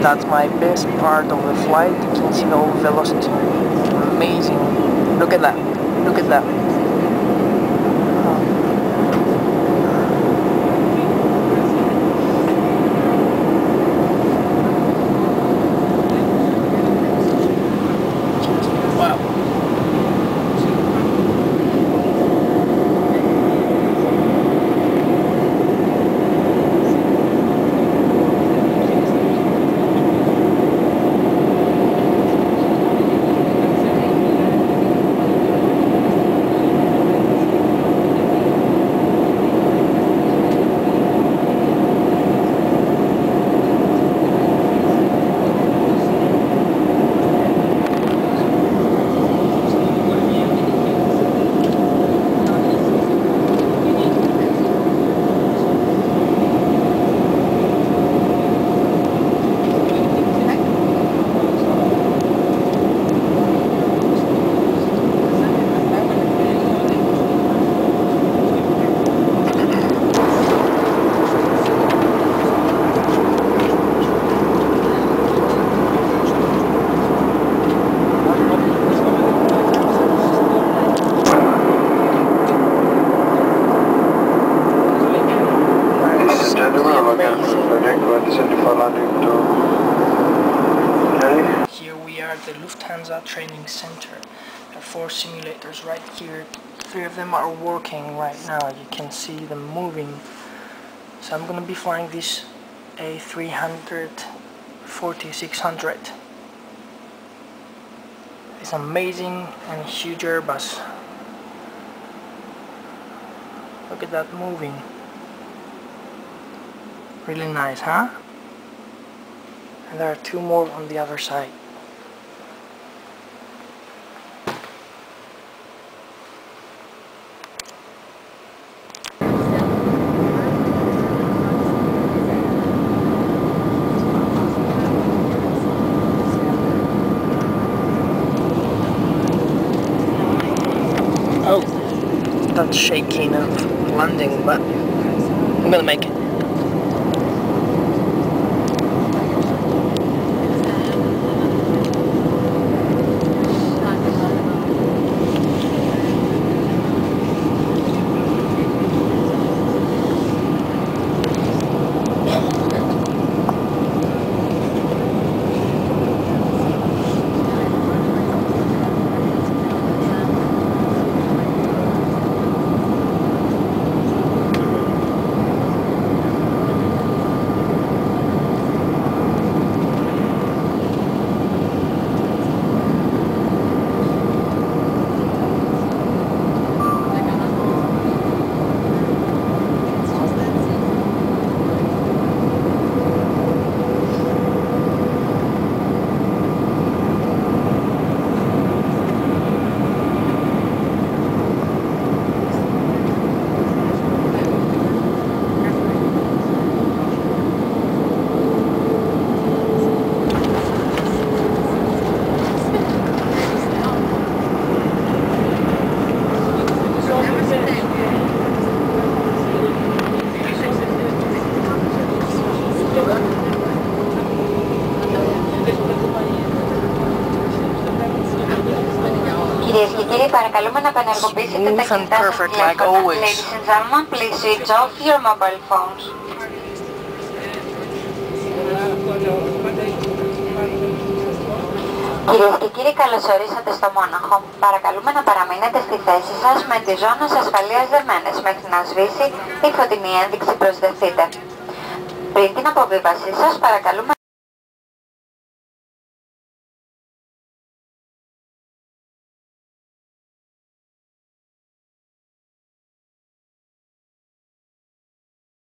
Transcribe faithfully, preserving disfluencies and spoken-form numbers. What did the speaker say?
That's my best part of the flight. You can see the whole velocity. Amazing. Look at that. Look at that. Here we are at the Lufthansa training center. There are four simulators right here. Three of them are working right now. You can see them moving. So I'm going to be flying this A three forty six hundred. It's amazing and huge Airbus. Look at that moving. Really nice, huh? And there are two more on the other side. Oh, that's shaking of landing, but I'm gonna make it. Smooth and perfect, like always. Ladies and gentlemen, please switch off your mobile phones. Κυρίες και κύριοι, καλώς ορίσατε στο Μόναχο. Παρακαλούμε να παραμείνετε στη θέση σας με τις ζώνες ασφαλείας δεμένες μέχρι να σβήσει η φωτεινή ένδειξη «Προσδεθείτε». Πριν την αποβίβασή σας, παρακαλούμε